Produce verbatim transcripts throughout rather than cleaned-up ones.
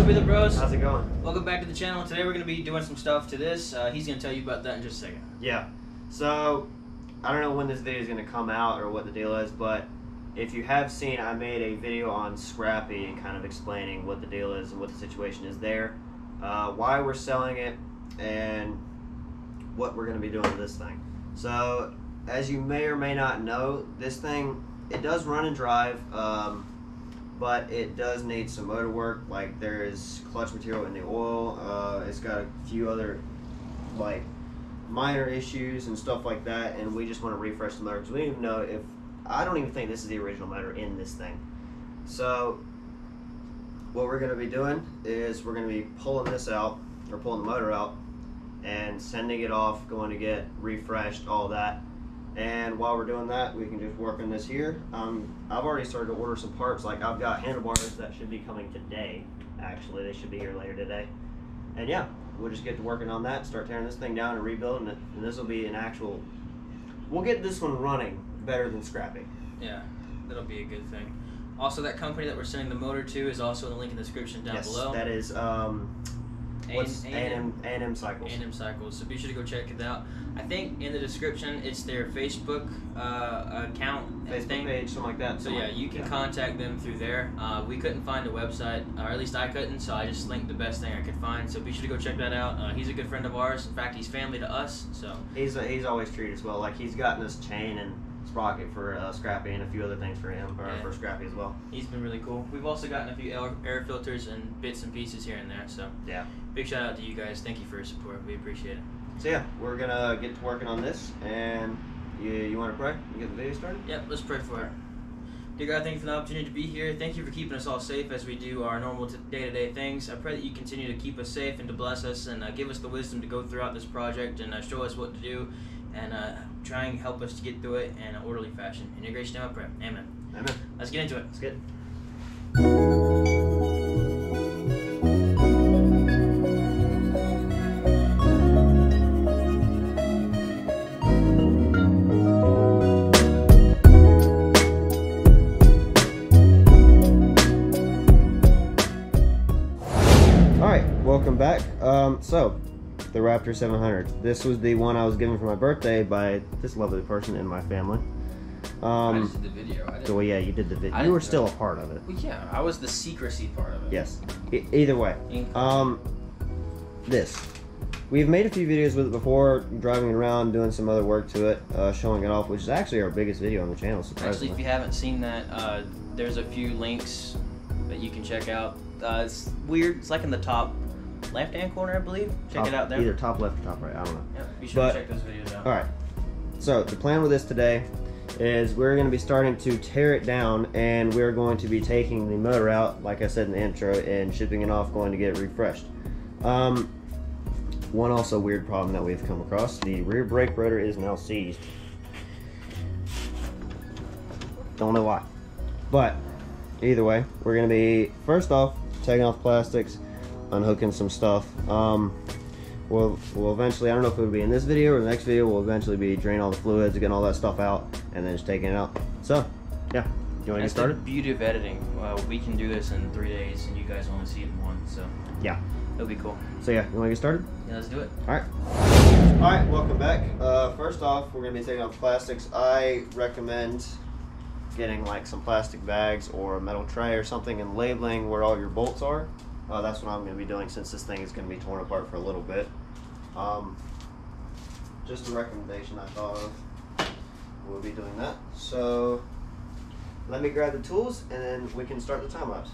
up, Wheeler Bros? How's it going? Welcome back to the channel. Today we're going to be doing some stuff to this. Uh, he's going to tell you about that in just a second. Yeah. So, I don't know when this video is going to come out or what the deal is, but if you have seen, I made a video on Scrappy and kind of explaining what the deal is and what the situation is there, uh, why we're selling it, and what we're going to be doing to this thing. So, as you may or may not know, this thing, it does run and drive, um, but it does need some motor work. Like, there is clutch material in the oil. Uh, it's got a few other like minor issues and stuff like that, and we just want to refresh the motor because we don't even know if, I don't even think this is the original motor in this thing. So what we're going to be doing is we're going to be pulling this out, or pulling the motor out, and sending it off, going to get refreshed, all that. And while we're doing that, we can just work on this here. Um, I've already started to order some parts. Like, I've got handlebars that should be coming today. Actually, they should be here later today. And yeah, we'll just get to working on that, start tearing this thing down and rebuilding it. And this will be an actual, we'll get this one running better than Scrappy. Yeah, that'll be a good thing. Also, that company that we're sending the motor to is also in the link in the description down yes, below. That is, um, A and M Cycles. A and M Cycles. So be sure to go check it out. I think in the description it's their Facebook uh, account, Facebook thing. page, something like that. So yeah, you can yeah. contact them through there. Uh, we couldn't find a website, or at least I couldn't, so I just linked the best thing I could find. So be sure to go check that out. Uh, he's a good friend of ours. In fact, he's family to us. So he's a, he's always treated us well. Like, he's gotten us chain and sprocket for uh, Scrappy and a few other things for him, or yeah. for Scrappy as well. He's been really cool. We've also gotten a few air filters and bits and pieces here and there. So yeah, big shout out to you guys. Thank you for your support. We appreciate it. So yeah, we're gonna get to working on this, and you, you want to pray and get the video started? Yep, let's pray for it. Dear God, thank you for the opportunity to be here. Thank you for keeping us all safe as we do our normal day-to-day things. I pray that you continue to keep us safe and to bless us, and uh, give us the wisdom to go throughout this project, and uh, show us what to do, and uh, try and help us to get through it in an orderly fashion. In your gracious name I pray. Amen. Amen. Let's get into it. Let's get Alright, welcome back. Um, so, the Raptor seven hundred. This was the one I was given for my birthday by this lovely person in my family. Um, I just did the video. I didn't, well, yeah, you did the video. You were still it. a part of it. Well, yeah, I was the secrecy part of it. Yes. E either way. Um, this. We've made a few videos with it before, driving it around, doing some other work to it, uh, showing it off, which is actually our biggest video on the channel, surprisingly. Actually, if you haven't seen that, uh, there's a few links that you can check out. Uh, it's weird. It's like in the top left-hand corner, I believe. Check top, it out there. Either top left or top right. I don't know. Yeah, be sure but, to check those videos out. All right. So the plan with this today is we're going to be starting to tear it down, and we're going to be taking the motor out, like I said in the intro, and shipping it off, going to get it refreshed. Um, one also weird problem that we've come across: the rear brake rotor is now seized. Don't know why, but either way, we're going to be first off taking off plastics, unhooking some stuff. Um, we'll, we'll eventually, I don't know if it'll be in this video or the next video, we'll eventually be draining all the fluids, getting all that stuff out, and then just taking it out. So, yeah. You want to get started? That's the beauty of editing. Uh, we can do this in three days, and you guys only see it in one, so. Yeah. It'll be cool. So yeah, you want to get started? Yeah, let's do it. Alright. Alright, welcome back. Uh, first off, we're going to be taking off plastics. I recommend getting like some plastic bags or a metal tray or something and labeling where all your bolts are. Uh, that's what I'm going to be doing, since this thing is going to be torn apart for a little bit. Um, just a recommendation I thought of. We'll be doing that. So let me grab the tools and then we can start the time lapse.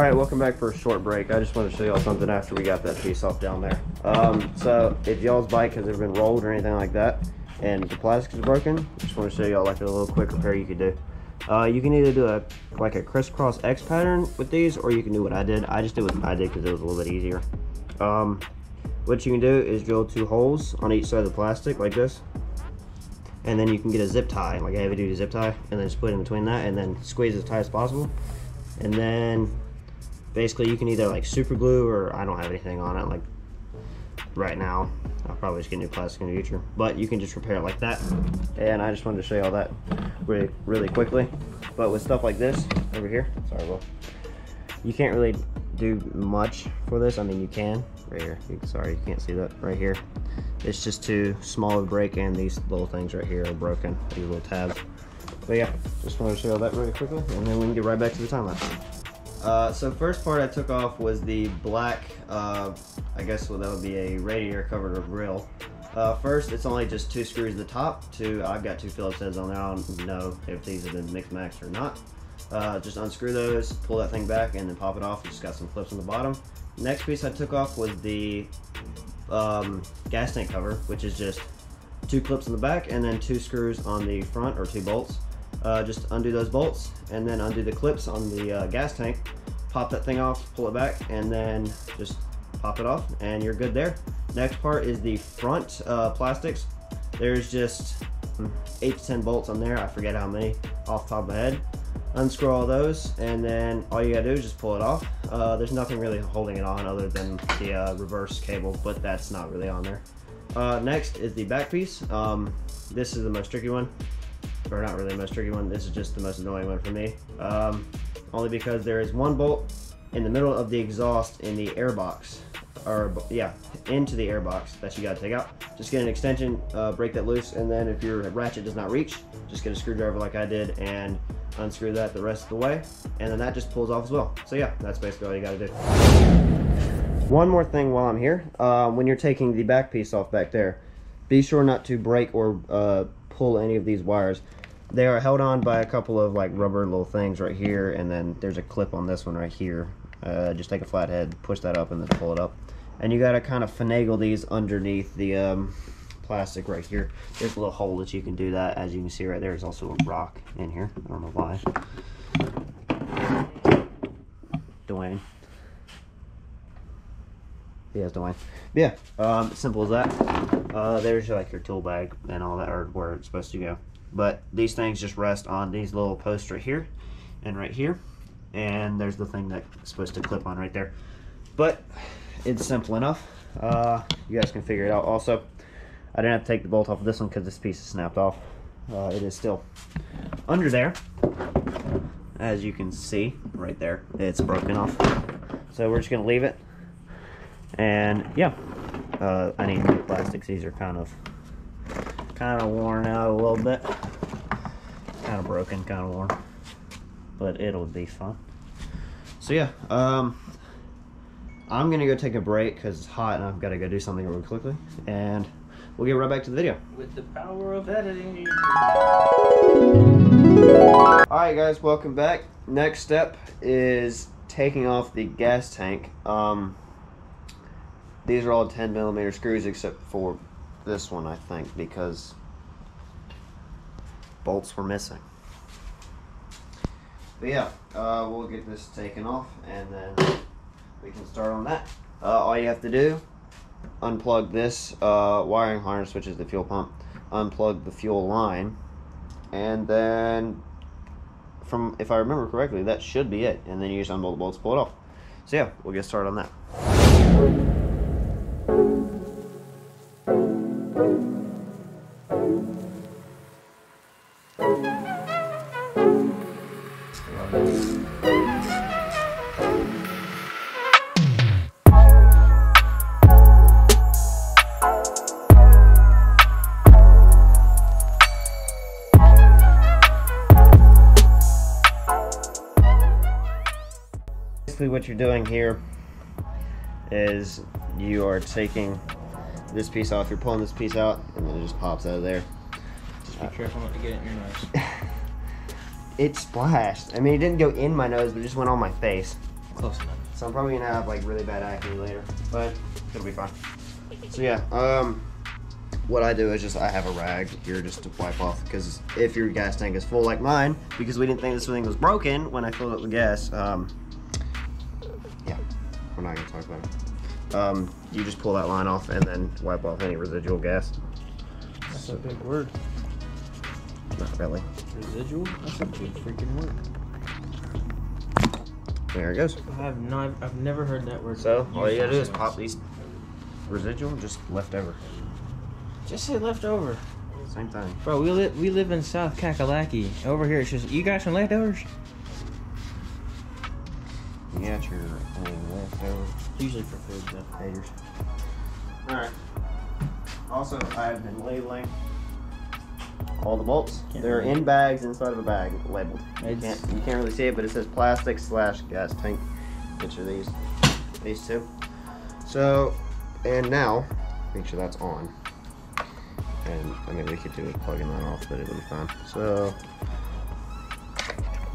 Alright, welcome back for a short break. I just wanted to show y'all something after we got that piece off down there. Um, so, if y'all's bike has ever been rolled or anything like that, and the plastic is broken, I just want to show y'all like a little quick repair you could do. Uh, you can either do a like a crisscross X pattern with these, or you can do what I did. I just did what I did because it was a little bit easier. Um, what you can do is drill two holes on each side of the plastic, like this. And then you can get a zip tie, like a heavy duty zip tie, and then just put in between that, and then squeeze as tight as possible. And then basically you can either like super glue, or I don't have anything on it like right now. I'll probably just get new plastic in the future, but you can just repair it like that. And I just wanted to show you all that really really quickly. But with stuff like this over here, sorry Will, you can't really do much for this. I mean, you can right here, you, sorry you can't see that right here, it's just too small to break, and these little things right here are broken, these little tabs. But yeah, just wanted to show you all that really quickly, and then we can get right back to the time lapse. Uh, so first part I took off was the black, uh, I guess well, that would be a radiator covered with grill. Uh, first, it's only just two screws at the top. Two, I've got two Phillips heads on there. I don't know if these have been mixed matched or not. Uh, just unscrew those, pull that thing back, and then pop it off. It's just got some clips on the bottom. Next piece I took off was the um, gas tank cover, which is just two clips in the back and then two screws on the front, or two bolts. Uh, just undo those bolts and then undo the clips on the uh, gas tank, pop that thing off, pull it back, and then just pop it off, and you're good there. Next part is the front uh, plastics. There's just eight to ten bolts on there, I forget how many off the top of my head. Unscrew all those, and then all you gotta do is just pull it off. Uh, there's nothing really holding it on other than the uh, reverse cable, but that's not really on there. Uh, next is the back piece. Um, this is the most tricky one. Or not really the most tricky one, this is just the most annoying one for me. Um, only because there is one bolt in the middle of the exhaust in the air box, or yeah, into the air box that you gotta take out. Just get an extension, uh, break that loose, and then if your ratchet does not reach, just get a screwdriver like I did and unscrew that the rest of the way, and then that just pulls off as well. So yeah, that's basically all you gotta do. One more thing while I'm here, uh, when you're taking the back piece off back there, be sure not to break or uh, pull any of these wires. They are held on by a couple of like rubber little things right here, and then there's a clip on this one right here. Uh, just take a flathead, push that up, and then pull it up. And you gotta kind of finagle these underneath the um, plastic right here. There's a little hole that you can do that. As you can see right there, there's also a rock in here. I don't know why. Dwayne. Yeah, Dwayne. Yeah, um, simple as that. Uh, there's like your tool bag and all that, or where it's supposed to go. But these things just rest on these little posts right here and right here, and there's the thing that's supposed to clip on right there. But it's simple enough. Uh, you guys can figure it out. Also, I didn't have to take the bolt off of this one because this piece is snapped off. Uh, it is still under there, as you can see right there. It's broken off, so we're just gonna leave it. And yeah, uh, I need new plastics. These are kind of kind of worn out a little bit, kind of broken, kind of worn, but it'll be fun. So yeah, um, I'm gonna go take a break because it's hot and I've got to go do something really quickly, and we'll get right back to the video. With the power of editing. All right guys, welcome back. Next step is taking off the gas tank. Um, these are all ten millimeter screws except for this one, I think, because bolts were missing. But yeah, uh, we'll get this taken off and then we can start on that. Uh, all you have to do, unplug this uh, wiring harness, which is the fuel pump, unplug the fuel line, and then from, if I remember correctly, that should be it, and then you just unbolt the bolts, pull it off. So yeah, we'll get started on that. What you're doing here is you are taking this piece off, you're pulling this piece out, and then it just pops out of there. Just be uh, careful not to get it in your nose. It splashed. I mean, it didn't go in my nose, but it just went on my face. Close enough. So I'm probably gonna have like really bad acne later, but it'll be fine. So yeah, um, what I do is just I have a rag here just to wipe off, because if your gas tank is full like mine, because we didn't think this thing was broken when I filled it with gas. Um, We're not gonna talk about it. Um, you just pull that line off and then wipe off any residual gas. That's a big word. Not really. Residual? That's a big freaking word. There it goes. I have not, I've never heard that word. So all you gotta do is pop these residual, just leftover. Just say leftover. Same thing. Bro, we live we live in South Kakalaki. Over here, it's just, you got some leftovers? You got your leftovers. Usually for food, though. Haters. Alright. Also, I have been labeling all the bolts. Can't They're in bags inside of a bag, labeled. You can't, you can't really see it, but it says plastic slash gas tank. Which are these? These two. So, and now, make sure that's on. And I mean, we could do it plugging that off, but it would be fine. So,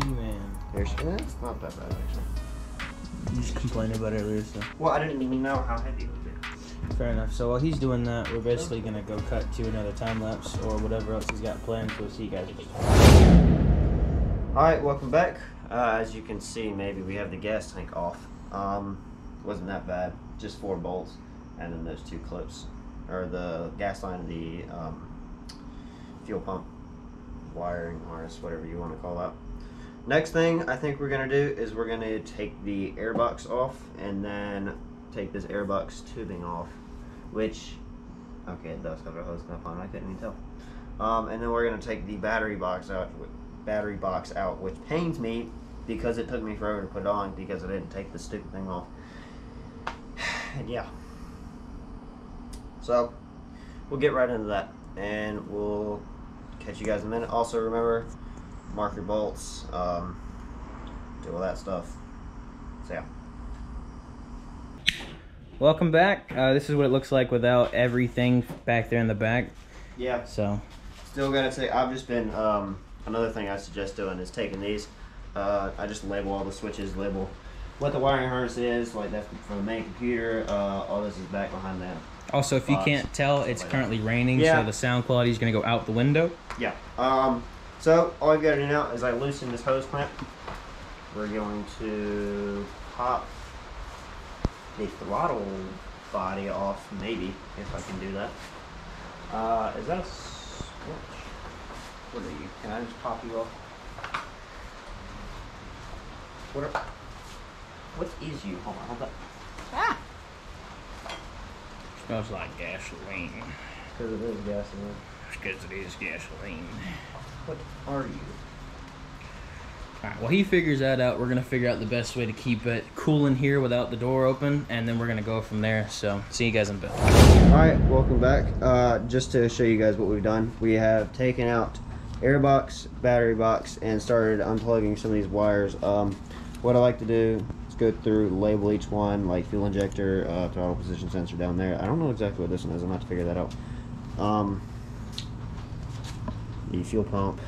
man, there's yeah, it's not that bad actually. You just complained about it earlier, so. Well, I didn't even know how heavy it would be. Fair enough. So while he's doing that, we're basically gonna go cut to another time lapse or whatever else he's got planned. So we'll see you guys. All right, welcome back. Uh, as you can see, maybe we have the gas tank off. Um, wasn't that bad. Just four bolts, and then those two clips. Or the gas line, the um, fuel pump, wiring harness, whatever you want to call that. Next thing I think we're going to do is we're going to take the airbox off and then take this airbox tubing off, which, okay, it does have a hose cap on, I couldn't even tell. Um, and then we're going to take the battery box out, battery box out, which pains me because it took me forever to put on because I didn't take the stupid thing off. And yeah. So, we'll get right into that, and we'll catch you guys in a minute. Also, remember, mark your bolts, um, do all that stuff. So, yeah. Welcome back. Uh, this is what it looks like without everything back there in the back. Yeah. So, still gotta say, I've just been, um, another thing I suggest doing is taking these. Uh, I just label all the switches, label what the wiring harness is, like that from the main computer. Uh, all this is back behind that. Also, if you uh, can't tell, it's currently raining, yeah. So the sound quality is going to go out the window. Yeah. Um, so, all I've got to do now is I loosen this hose clamp. We're going to pop the throttle body off, maybe, if I can do that. Uh, is that a switch? What are you? Can I just pop you off? What are, what is you? Hold on, hold up. Ah! Smells like gasoline. Because it is gasoline. Because it is gasoline. What are you? Alright, well, he figures that out. We're going to figure out the best way to keep it cool in here without the door open, and then we're going to go from there. So, see you guys in a bit. Alright, welcome back. Uh, just to show you guys what we've done, we have taken out airbox, battery box, and started unplugging some of these wires. Um, what I like to do, go through, label each one, like fuel injector, uh, throttle position sensor down there. I don't know exactly what this one is. I'm going to have to figure that out. Um, the fuel pump,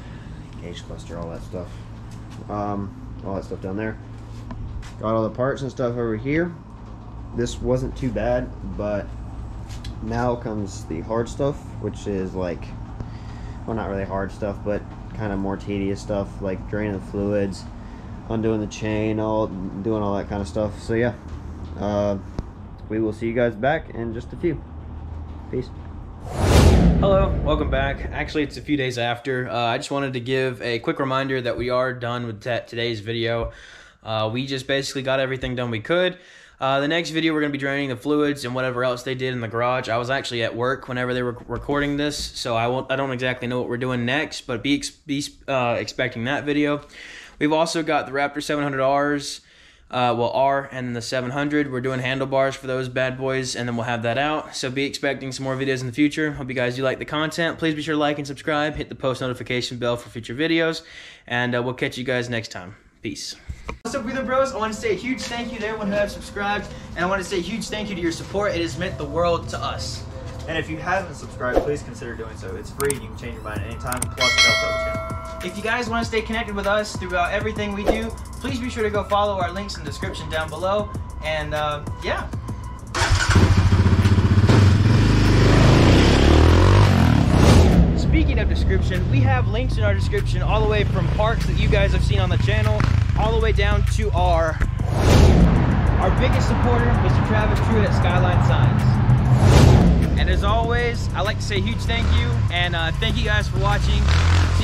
gauge cluster, all that stuff. Um, all that stuff down there. Got all the parts and stuff over here. This wasn't too bad, but now comes the hard stuff, which is like, well, not really hard stuff, but kind of more tedious stuff, like draining the fluids, undoing the chain, all doing all that kind of stuff. So yeah, uh, we will see you guys back in just a few. Peace. Hello, welcome back. Actually, it's a few days after. Uh, I just wanted to give a quick reminder that we are done with today's video. Uh, we just basically got everything done we could. Uh, the next video, we're going to be draining the fluids and whatever else they did in the garage. I was actually at work whenever they were recording this, so I won't. I don't exactly know what we're doing next, but be, ex be uh, expecting that video. We've also got the Raptor seven hundred R's, uh, well, R, and the seven hundred. We're doing handlebars for those bad boys, and then we'll have that out. So be expecting some more videos in the future. Hope you guys do like the content. Please be sure to like and subscribe. Hit the post notification bell for future videos, and uh, we'll catch you guys next time. Peace. What's up, Wheeler Bros? I want to say a huge thank you to everyone who has subscribed, and I want to say a huge thank you to your support. It has meant the world to us. And if you haven't subscribed, please consider doing so. It's free. You can change your mind at any time. Plus, it helps out the channel. If you guys want to stay connected with us throughout everything we do, please be sure to go follow our links in the description down below. And, uh, yeah. Speaking of description, we have links in our description all the way from parks that you guys have seen on the channel, all the way down to our, our biggest supporter, Mister Travis Truett at Skyline Signs. And as always, I'd like to say a huge thank you, and uh, thank you guys for watching. See